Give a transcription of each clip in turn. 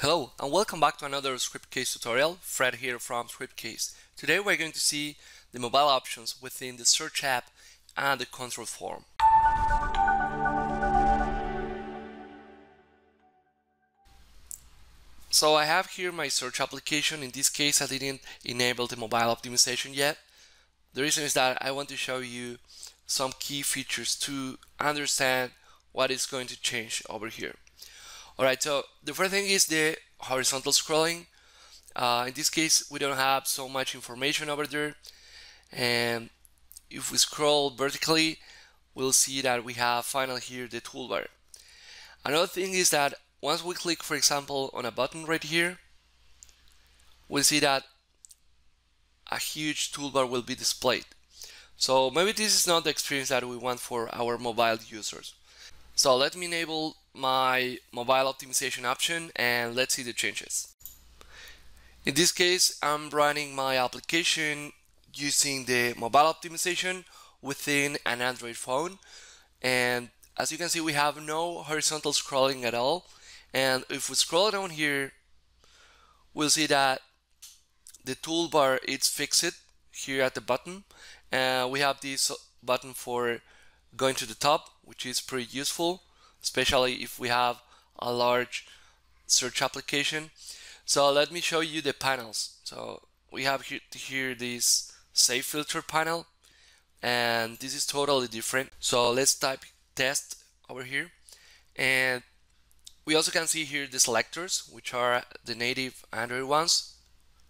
Hello and welcome back to another Scriptcase tutorial. Fred here from Scriptcase. Today we're going to see the mobile options within the search app and the control form. So I have here my search application. In this case I didn't enable the mobile optimization yet. The reason is that I want to show you some key features to understand what is going to change over here. Alright, so the first thing is the horizontal scrolling. In this case, we don't have so much information over there. And if we scroll vertically, we'll see that we have finally here the toolbar. Another thing is that once we click, for example, on a button right here, we'll see that a huge toolbar will be displayed. So maybe this is not the experience that we want for our mobile users. So let me enable my mobile optimization option and let's see the changes. In this case, I'm running my application using the mobile optimization within an Android phone. And as you can see, we have no horizontal scrolling at all. And if we scroll down here, we'll see that the toolbar is fixed here at the bottom. And we have this button for going to the top, which is pretty useful, especially if we have a large search application. So let me show you the panels. So we have here this save filter panel, and this is totally different. So let's type test over here. And we also can see here the selectors, which are the native Android ones.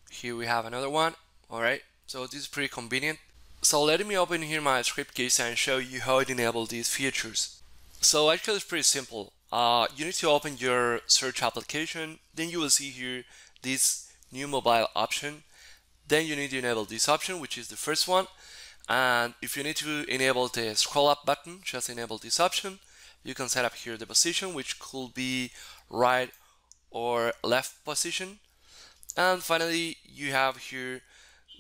Here we have another one. All right, so this is pretty convenient. So let me open here my Scriptcase and show you how it enables these features. So actually it's pretty simple. You need to open your search application, then you will see here this new mobile option. Then you need to enable this option, which is the first one. And if you need to enable the scroll up button, just enable this option. You can set up here the position, which could be right or left position. And finally, you have here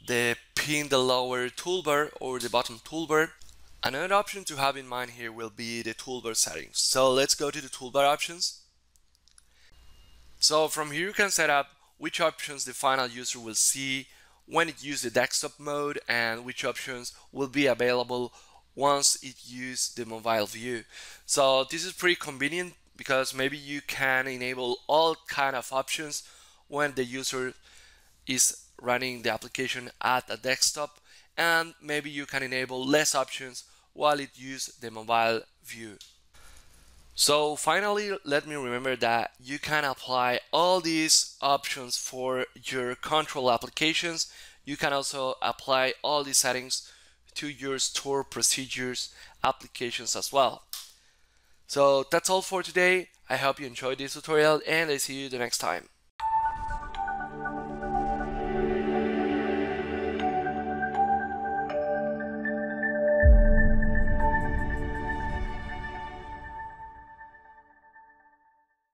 the pin the lower toolbar or the bottom toolbar. Another option to have in mind here will be the toolbar settings. So let's go to the toolbar options. So from here you can set up which options the final user will see when it uses the desktop mode and which options will be available once it uses the mobile view. So this is pretty convenient because maybe you can enable all kind of options when the user is running the application at a desktop, and maybe you can enable less options while it uses the mobile view. So finally, let me remember that you can apply all these options for your control applications. You can also apply all these settings to your store procedures applications as well. So that's all for today. I hope you enjoyed this tutorial and I see you the next time.